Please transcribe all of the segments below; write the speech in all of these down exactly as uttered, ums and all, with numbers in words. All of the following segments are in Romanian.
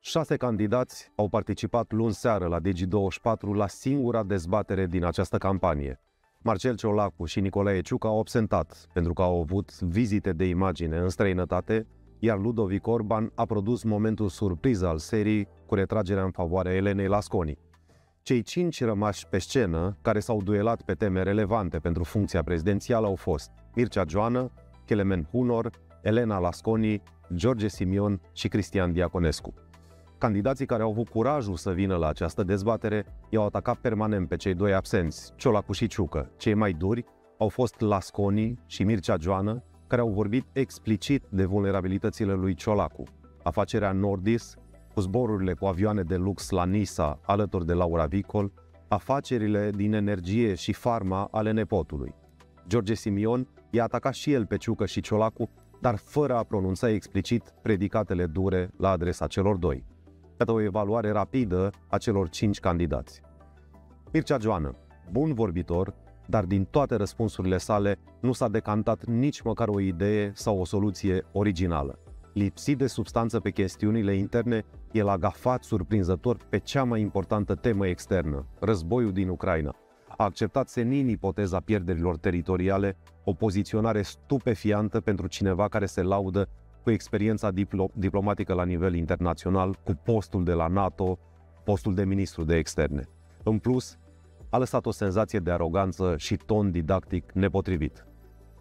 Șase candidați au participat luni seară la Digi douăzeci și patru la singura dezbatere din această campanie. Marcel Ciolacu și Nicolae Ciucă au absentat pentru că au avut vizite de imagine în străinătate, iar Ludovic Orban a produs momentul surpriză al serii cu retragerea în favoarea Elenei Lasconi. Cei cinci rămași pe scenă, care s-au duelat pe teme relevante pentru funcția prezidențială, au fost Mircea Geoană, Kelemen Hunor, Elena Lasconi, George Simion și Cristian Diaconescu. Candidații care au avut curajul să vină la această dezbatere i-au atacat permanent pe cei doi absenți, Ciolacu și Ciucă. Cei mai duri au fost Lasconi și Mircea Geoană, care au vorbit explicit de vulnerabilitățile lui Ciolacu. Afacerea Nordis, cu zborurile cu avioane de lux la Nisa alături de Laura Vicol, afacerile din energie și farma ale nepotului. George Simion i-a atacat și el pe Ciucă și Ciolacu, dar fără a pronunța explicit predicatele dure la adresa celor doi. Iată o evaluare rapidă a celor cinci candidați. Mircea Geoană, bun vorbitor, dar din toate răspunsurile sale nu s-a decantat nici măcar o idee sau o soluție originală. Lipsit de substanță pe chestiunile interne, el a gafat surprinzător pe cea mai importantă temă externă, războiul din Ucraina. A acceptat senin ipoteza pierderilor teritoriale, o poziționare stupefiantă pentru cineva care se laudă cu experiența diplo- diplomatică la nivel internațional, cu postul de la NATO, postul de ministru de externe. În plus, a lăsat o senzație de aroganță și ton didactic nepotrivit.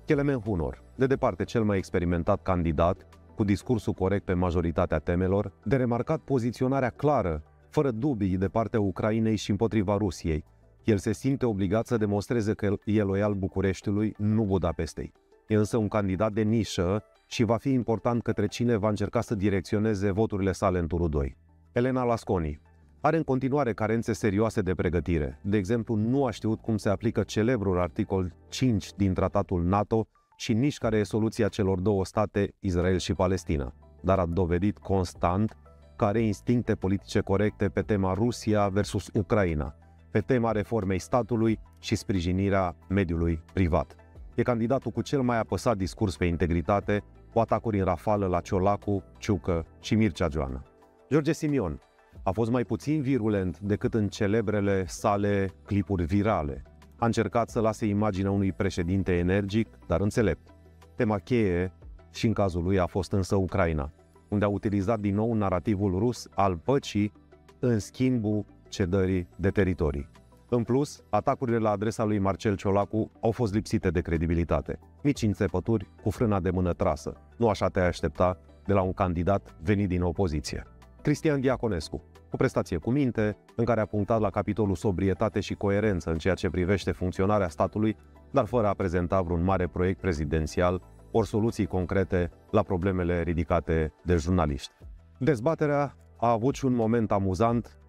Kelemen Hunor, de departe cel mai experimentat candidat, cu discursul corect pe majoritatea temelor, de remarcat poziționarea clară, fără dubii, de partea Ucrainei și împotriva Rusiei. El se simte obligat să demonstreze că e loial Bucureștiului, nu Budapestei. E însă un candidat de nișă și va fi important către cine va încerca să direcționeze voturile sale în turul doi. Elena Lasconi are în continuare carențe serioase de pregătire. De exemplu, nu a știut cum se aplică celebrul articol cinci din tratatul NATO și nici care e soluția celor două state, Israel și Palestina, dar a dovedit constant că are instincte politice corecte pe tema Rusia versus Ucraina, pe tema reformei statului și sprijinirea mediului privat. E candidatul cu cel mai apăsat discurs pe integritate, cu atacuri în rafală la Ciolacu, Ciucă și Mircea Geoană. George Simion a fost mai puțin virulent decât în celebrele sale clipuri virale. A încercat să lase imaginea unui președinte energic, dar înțelept. Tema cheie și în cazul lui a fost însă Ucraina, unde a utilizat din nou narativul rus al păcii în schimbul cedării de teritorii. În plus, atacurile la adresa lui Marcel Ciolacu au fost lipsite de credibilitate. Mici înțepături cu frâna de mână trasă. Nu așa te-ai aștepta de la un candidat venit din opoziție. Cristian Diaconescu, o prestație cu minte, în care a punctat la capitolul sobrietate și coerență în ceea ce privește funcționarea statului, dar fără a prezenta vreun mare proiect prezidențial ori soluții concrete la problemele ridicate de jurnaliști. Dezbaterea a avut și un moment amuzant,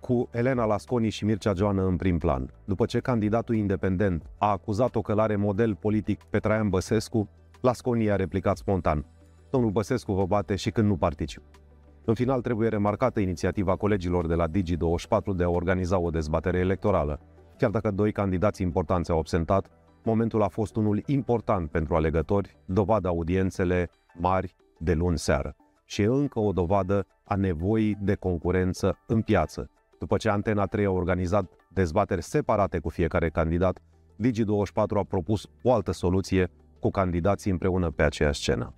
cu Elena Lasconi și Mircea Geoană în prim plan, după ce candidatul independent a acuzat-o că l-are model politic pe Traian Băsescu, Lasconi a replicat spontan: "Domnul Băsescu vă bate și când nu particip." În final, trebuie remarcată inițiativa colegilor de la Digi douăzeci și patru de a organiza o dezbatere electorală. Chiar dacă doi candidați importanți au absentat, momentul a fost unul important pentru alegători, dovadă audiențele mari de luni seară. Și e încă o dovadă a nevoii de concurență în piață. După ce Antena trei a organizat dezbateri separate cu fiecare candidat, Digi douăzeci și patru a propus o altă soluție cu candidații împreună pe aceeași scenă.